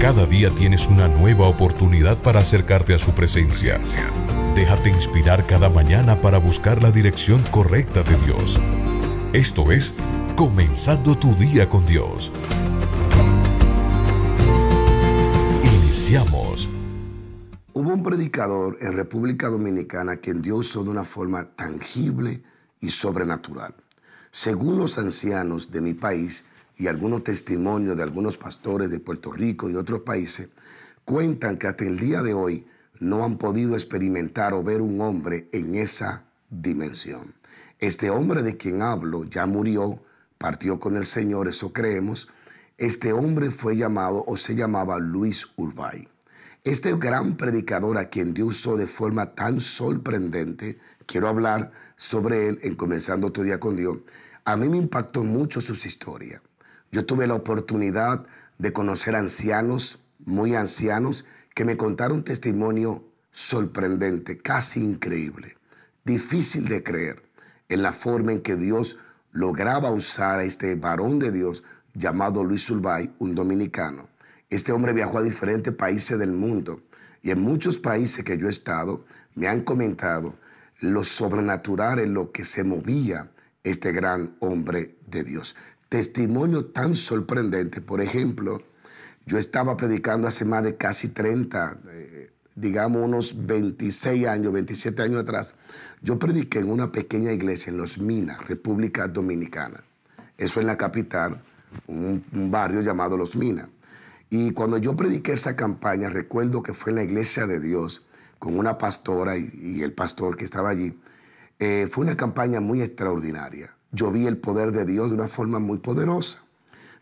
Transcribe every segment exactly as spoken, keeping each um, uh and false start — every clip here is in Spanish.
Cada día tienes una nueva oportunidad para acercarte a su presencia. Déjate inspirar cada mañana para buscar la dirección correcta de Dios. Esto es Comenzando tu día con Dios. Iniciamos. Hubo un predicador en República Dominicana que Dios usó de una forma tangible y sobrenatural. Según los ancianos de mi país y algunos testimonios de algunos pastores de Puerto Rico y otros países, cuentan que hasta el día de hoy no han podido experimentar o ver un hombre en esa dimensión. Este hombre de quien hablo ya murió, partió con el Señor, eso creemos. Este hombre fue llamado o se llamaba Luis Ulbay. Este gran predicador a quien Dios usó de forma tan sorprendente, quiero hablar sobre él en Comenzando tu día con Dios. A mí me impactó mucho sus historias. Yo tuve la oportunidad de conocer ancianos, muy ancianos, que me contaron un testimonio sorprendente, casi increíble, difícil de creer, en la forma en que Dios lograba usar a este varón de Dios llamado Luis Ulbay, un dominicano. Este hombre viajó a diferentes países del mundo y en muchos países que yo he estado me han comentado lo sobrenatural en lo que se movía este gran hombre de Dios. Testimonio tan sorprendente. Por ejemplo, yo estaba predicando hace más de casi treinta, eh, digamos unos veintiséis años, veintisiete años atrás. Yo prediqué en una pequeña iglesia en Los Minas, República Dominicana. Eso en la capital, un, un barrio llamado Los Minas. Y cuando yo prediqué esa campaña, recuerdo que fue en la iglesia de Dios, con una pastora y, y el pastor que estaba allí. Eh, fue una campaña muy extraordinaria. Yo vi el poder de Dios de una forma muy poderosa.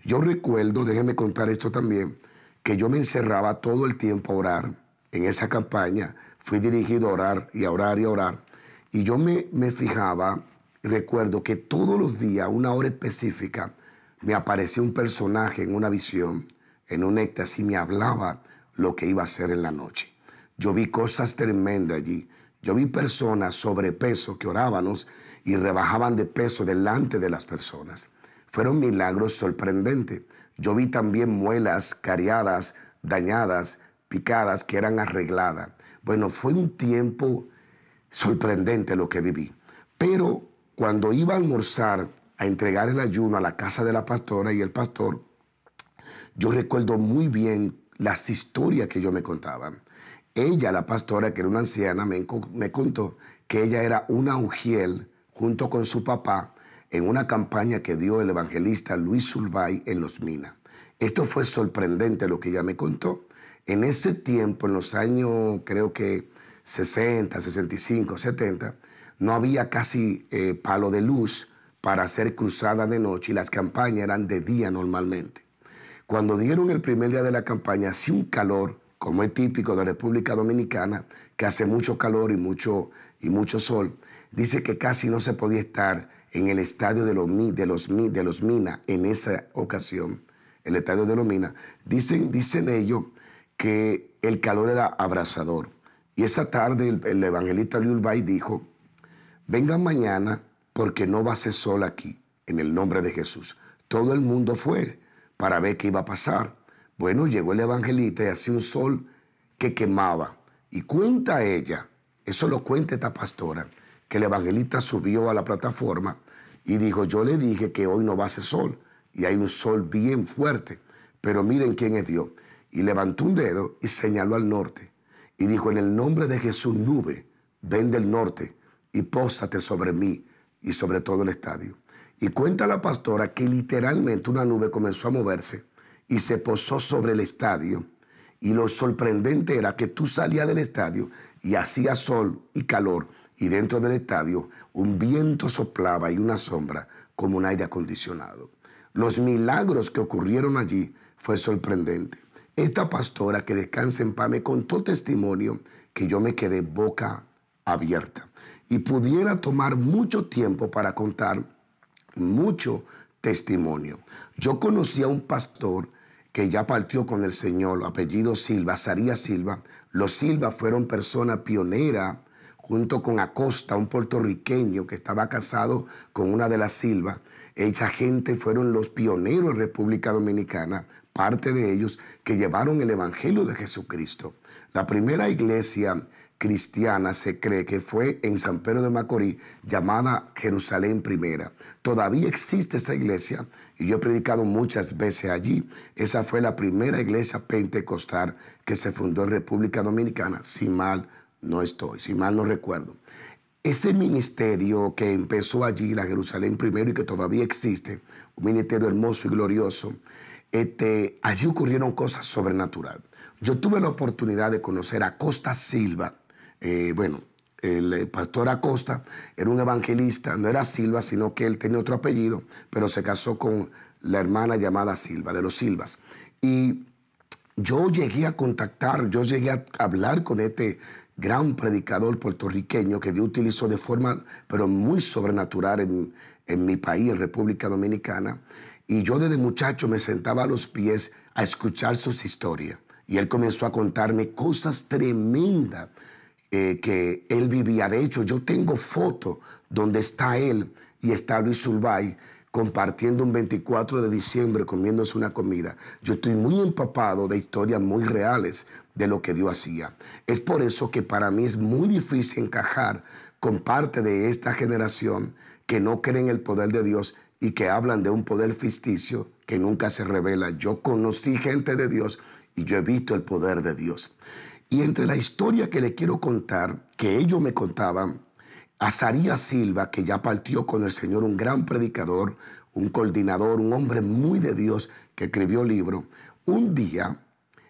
Yo recuerdo, déjenme contar esto también, que yo me encerraba todo el tiempo a orar en esa campaña. Fui dirigido a orar y a orar y a orar. Y yo me, me fijaba, recuerdo que todos los días, a una hora específica, me aparecía un personaje en una visión, en un éxtasis, y me hablaba lo que iba a hacer en la noche. Yo vi cosas tremendas allí. Yo vi personas sobrepeso que orábamos y rebajaban de peso delante de las personas. Fueron milagros sorprendentes. Yo vi también muelas cariadas, dañadas, picadas, que eran arregladas. Bueno, fue un tiempo sorprendente lo que viví. Pero cuando iba a almorzar, a entregar el ayuno a la casa de la pastora y el pastor, yo recuerdo muy bien las historias que yo me contaba. Ella, la pastora, que era una anciana, me, me contó que ella era una ujiel junto con su papá en una campaña que dio el evangelista Luis Ulbay en Los Minas. Esto fue sorprendente lo que ella me contó. En ese tiempo, en los años creo que sesenta, sesenta y cinco, setenta, no había casi eh, palo de luz para hacer cruzadas de noche y las campañas eran de día normalmente. Cuando dieron el primer día de la campaña, hacía un calor, como es típico de República Dominicana, que hace mucho calor y mucho, y mucho sol. Dice que casi no se podía estar en el estadio de los, de los, de los Minas en esa ocasión, el estadio de los Minas. Dicen, dicen ellos que el calor era abrasador. Y esa tarde el, el evangelista Luis Ulbay dijo, vengan mañana porque no va a ser sol aquí, en el nombre de Jesús. Todo el mundo fue para ver qué iba a pasar. Bueno, llegó el evangelista y hacía un sol que quemaba. Y cuenta ella, eso lo cuenta esta pastora, que el evangelista subió a la plataforma y dijo, yo le dije que hoy no va a ser sol, y hay un sol bien fuerte, pero miren quién es Dios. Y levantó un dedo y señaló al norte, y dijo, en el nombre de Jesús, nube, ven del norte, y póstate sobre mí y sobre todo el estadio. Y cuenta la pastora que literalmente una nube comenzó a moverse, y se posó sobre el estadio. Y lo sorprendente era que tú salías del estadio y hacía sol y calor. Y dentro del estadio un viento soplaba y una sombra como un aire acondicionado. Los milagros que ocurrieron allí fue sorprendente. Esta pastora, que descansa en paz, me contó testimonio que yo me quedé boca abierta. Y pudiera tomar mucho tiempo para contar mucho testimonio. Yo conocí a un pastor que ya partió con el Señor, apellido Silva, Azaría Silva. Los Silva fueron personas pioneras, junto con Acosta, un puertorriqueño que estaba casado con una de las Silva. Esa gente fueron los pioneros en República Dominicana parte de ellos que llevaron el Evangelio de Jesucristo. La primera iglesia cristiana se cree que fue en San Pedro de Macorís, llamada Jerusalén Primera. Todavía existe esa iglesia y yo he predicado muchas veces allí. Esa fue la primera iglesia pentecostal que se fundó en República Dominicana, si mal no estoy, si mal no recuerdo. Ese ministerio que empezó allí, la Jerusalén Primera, y que todavía existe, un ministerio hermoso y glorioso, este, allí ocurrieron cosas sobrenaturales. Yo tuve la oportunidad de conocer a Azaría Silva. Eh, bueno, el pastor Acosta era un evangelista, no era Silva, sino que él tenía otro apellido, pero se casó con la hermana llamada Silva, de los Silvas. Y yo llegué a contactar, yo llegué a hablar con este gran predicador puertorriqueño que Dios utilizó de forma, pero muy sobrenatural en, en mi país, en República Dominicana. Y yo desde muchacho me sentaba a los pies a escuchar sus historias. Y él comenzó a contarme cosas tremendas Eh, que él vivía. De hecho, yo tengo fotos donde está él y está Luis Ulbay compartiendo un veinticuatro de diciembre, comiéndose una comida. Yo estoy muy empapado de historias muy reales de lo que Dios hacía. Es por eso que para mí es muy difícil encajar con parte de esta generación que no cree en el poder de Dios y que hablan de un poder ficticio que nunca se revela. Yo conocí gente de Dios y yo he visto el poder de Dios. Y entre la historia que le quiero contar, que ellos me contaban, Azaría Silva, que ya partió con el Señor, un gran predicador, un coordinador, un hombre muy de Dios que escribió libros. Un día,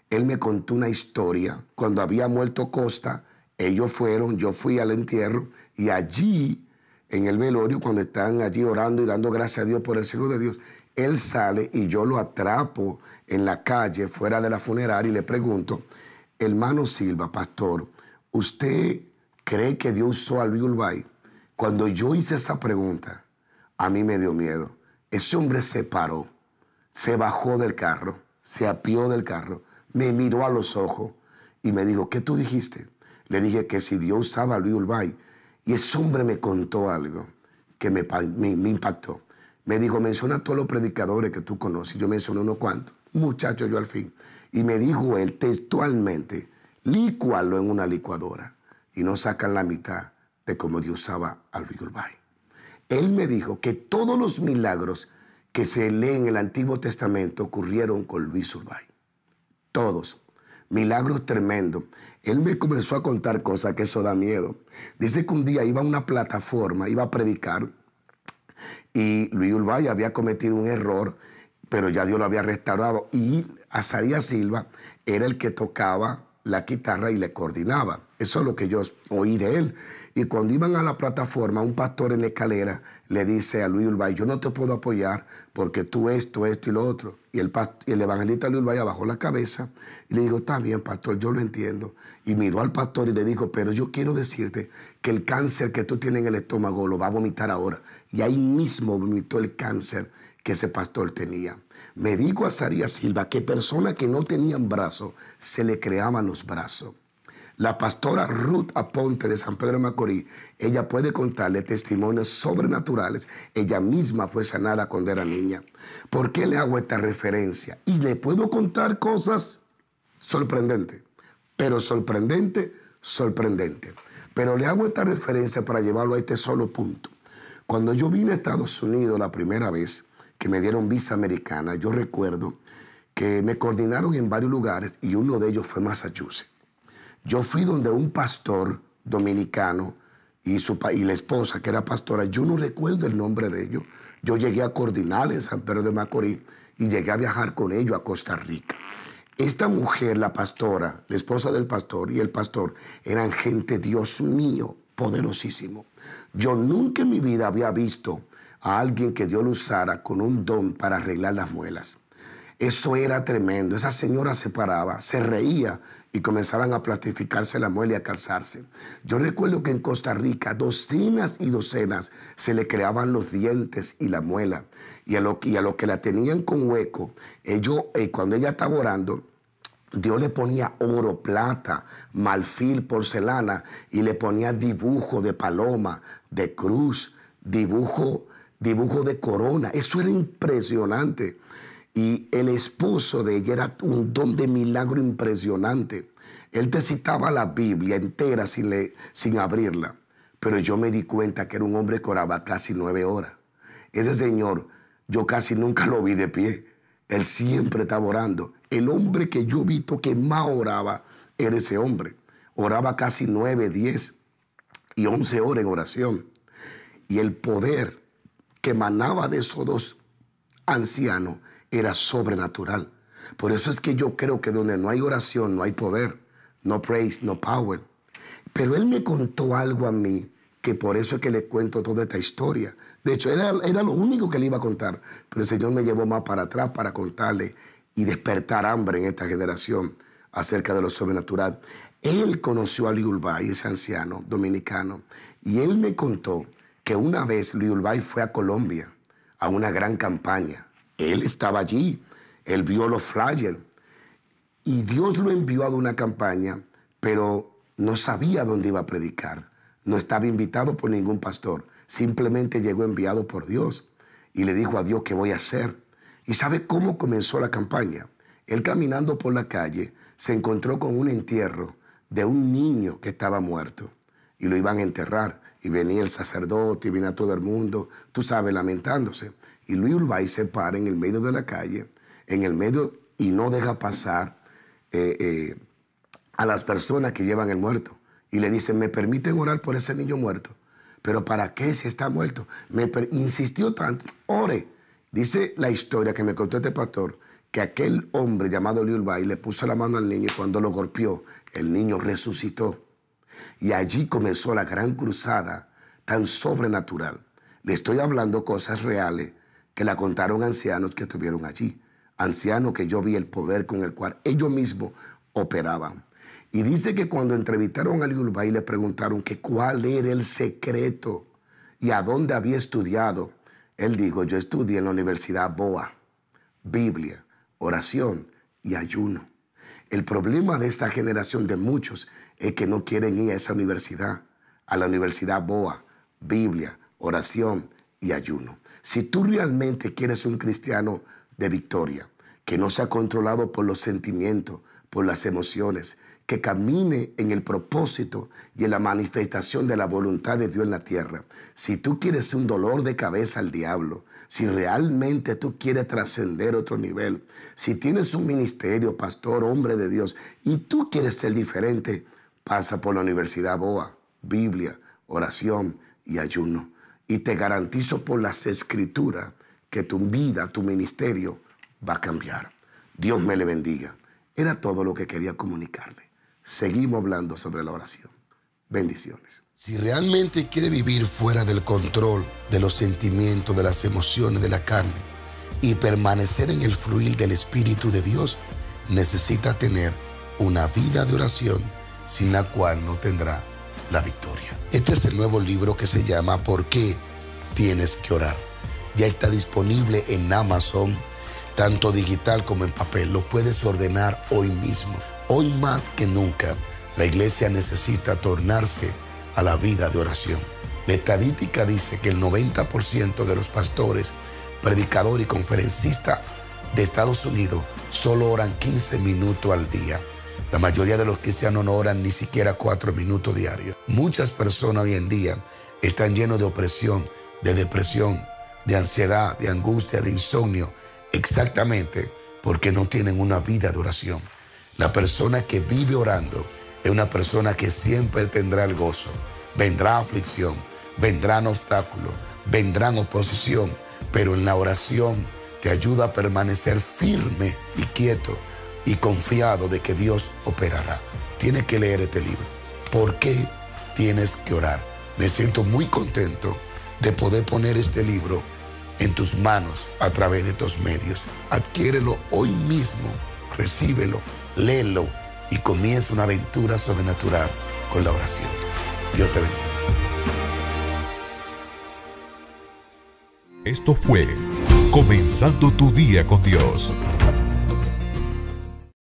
él me contó una historia. Cuando había muerto Costa, ellos fueron, yo fui al entierro, y allí, en el velorio, cuando están allí orando y dando gracias a Dios por el Señor de Dios, él sale y yo lo atrapo en la calle, fuera de la funeraria, y le pregunto: hermano Silva, pastor, ¿usted cree que Dios usó a Luis Ulbay? Cuando yo hice esa pregunta, a mí me dio miedo. Ese hombre se paró, se bajó del carro, se apió del carro, me miró a los ojos y me dijo: ¿qué tú dijiste? Le dije que si Dios usaba a Luis Ulbay. Y ese hombre me contó algo que me, me, me impactó. Me dijo: menciona a todos los predicadores que tú conoces. Yo mencioné unos cuantos. Muchacho, yo al fin. Y me dijo él textualmente: lícualo en una licuadora y no sacan la mitad de como Dios usaba al Luis Ulbay. Él me dijo que todos los milagros que se leen en el Antiguo Testamento ocurrieron con Luis Ulbay. Todos. Milagros tremendos. Él me comenzó a contar cosas que eso da miedo. Dice que un día iba a una plataforma, iba a predicar, y Luis Ulbay había cometido un error, pero ya Dios lo había restaurado. Y Azaría Silva era el que tocaba la guitarra y le coordinaba. Eso es lo que yo oí de él. Y cuando iban a la plataforma, un pastor en la escalera le dice a Luis Ulbay: yo no te puedo apoyar porque tú esto, esto y lo otro. Y el, y el evangelista Luis Ulbay bajó la cabeza y le dijo: está bien, pastor, yo lo entiendo. Y miró al pastor y le dijo: pero yo quiero decirte que el cáncer que tú tienes en el estómago lo va a vomitar ahora. Y ahí mismo vomitó el cáncer que ese pastor tenía. Me dijo Azaría Silva que personas que no tenían brazos, se le creaban los brazos. La pastora Ruth Aponte de San Pedro de Macorís, ella puede contarle testimonios sobrenaturales. Ella misma fue sanada cuando era niña. ¿Por qué le hago esta referencia? Y le puedo contar cosas sorprendentes, pero sorprendente, sorprendente. Pero le hago esta referencia para llevarlo a este solo punto. Cuando yo vine a Estados Unidos la primera vez, que me dieron visa americana, yo recuerdo que me coordinaron en varios lugares y uno de ellos fue Massachusetts. Yo fui donde un pastor dominicano y, su, y la esposa, que era pastora, yo no recuerdo el nombre de ellos. Yo llegué a coordinar en San Pedro de Macorís y llegué a viajar con ellos a Costa Rica. Esta mujer, la pastora, la esposa del pastor y el pastor, eran gente, Dios mío, poderosísimo. Yo nunca en mi vida había visto a alguien que Dios lo usara con un don para arreglar las muelas. Eso era tremendo. Esa señora se paraba, se reía y comenzaban a plastificarse la muela y a calzarse. Yo recuerdo que en Costa Rica docenas y docenas se le creaban los dientes y la muela. Y a lo, y a lo que la tenían con hueco, ellos, eh, cuando ella estaba orando, Dios le ponía oro, plata, marfil, porcelana, y le ponía dibujo de paloma, de cruz, dibujo... dibujo de corona. Eso era impresionante. Y el esposo de ella era un don de milagro impresionante. Él te citaba la Biblia entera sin, le, sin abrirla. Pero yo me di cuenta que era un hombre que oraba casi nueve horas. Ese señor, yo casi nunca lo vi de pie. Él siempre estaba orando. El hombre que yo he visto que más oraba era ese hombre. Oraba casi nueve, diez y once horas en oración. Y el poder que emanaba de esos dos ancianos era sobrenatural. Por eso es que yo creo que donde no hay oración, no hay poder, no praise, no power. Pero él me contó algo a mí, que por eso es que le cuento toda esta historia. De hecho, era, era lo único que le iba a contar, pero el Señor me llevó más para atrás para contarle y despertar hambre en esta generación acerca de lo sobrenatural. Él conoció a Luis Ulbay, ese anciano dominicano, y él me contó que una vez Luis Ulbay fue a Colombia a una gran campaña. Él estaba allí, él vio los flyers y Dios lo envió a una campaña, pero no sabía dónde iba a predicar, no estaba invitado por ningún pastor, simplemente llegó enviado por Dios y le dijo a Dios qué voy a hacer. ¿Y sabe cómo comenzó la campaña? Él caminando por la calle se encontró con un entierro de un niño que estaba muerto y lo iban a enterrar y venía el sacerdote y venía todo el mundo, tú sabes, lamentándose. Y Luis Ulbay se para en el medio de la calle, en el medio, y no deja pasar eh, eh, a las personas que llevan el muerto. Y le dicen, ¿me permiten orar por ese niño muerto? ¿Pero para qué si está muerto? Me insistió tanto, ore. Dice la historia que me contó este pastor, que aquel hombre llamado Luis Ulbay le puso la mano al niño y cuando lo golpeó, el niño resucitó. Y allí comenzó la gran cruzada tan sobrenatural. Le estoy hablando cosas reales que la contaron ancianos que estuvieron allí, ancianos que yo vi el poder con el cual ellos mismos operaban. Y dice que cuando entrevistaron a Luis Ulbay le preguntaron que cuál era el secreto y a dónde había estudiado. Él dijo, yo estudié en la Universidad Boa, Biblia, oración y ayuno. El problema de esta generación de muchos es que no quieren ir a esa universidad, a la Universidad Boa, Biblia, oración y ayuno. Si tú realmente quieres un cristiano de victoria, que no sea controlado por los sentimientos, por las emociones, que camine en el propósito y en la manifestación de la voluntad de Dios en la tierra, si tú quieres un dolor de cabeza al diablo, si realmente tú quieres trascender otro nivel, si tienes un ministerio, pastor, hombre de Dios, y tú quieres ser diferente, pasa por la Universidad Boa, Biblia, oración y ayuno. Y te garantizo por las Escrituras que tu vida, tu ministerio va a cambiar. Dios me le bendiga. Era todo lo que quería comunicarle. Seguimos hablando sobre la oración. Bendiciones. Si realmente quiere vivir fuera del control de los sentimientos, de las emociones, de la carne y permanecer en el fluir del Espíritu de Dios, necesita tener una vida de oración sin la cual no tendrá la victoria. Este es el nuevo libro que se llama ¿Por qué tienes que orar? Ya está disponible en Amazon, tanto digital como en papel. Lo puedes ordenar hoy mismo. Hoy más que nunca, la iglesia necesita tornarse a la vida de oración. La estadística dice que el noventa por ciento de los pastores, predicadores y conferencistas de Estados Unidos solo oran quince minutos al día. La mayoría de los cristianos no oran ni siquiera cuatro minutos diarios. Muchas personas hoy en día están llenos de opresión, de depresión, de ansiedad, de angustia, de insomnio, exactamente porque no tienen una vida de oración. La persona que vive orando es una persona que siempre tendrá el gozo. Vendrá aflicción, vendrán obstáculos, vendrán oposición, pero en la oración te ayuda a permanecer firme y quieto y confiado de que Dios operará. Tienes que leer este libro. ¿Por qué tienes que orar? Me siento muy contento de poder poner este libro en tus manos a través de estos medios. Adquiérelo hoy mismo, recíbelo, léelo y comienza una aventura sobrenatural con la oración. Dios te bendiga. Esto fue Comenzando tu Día con Dios.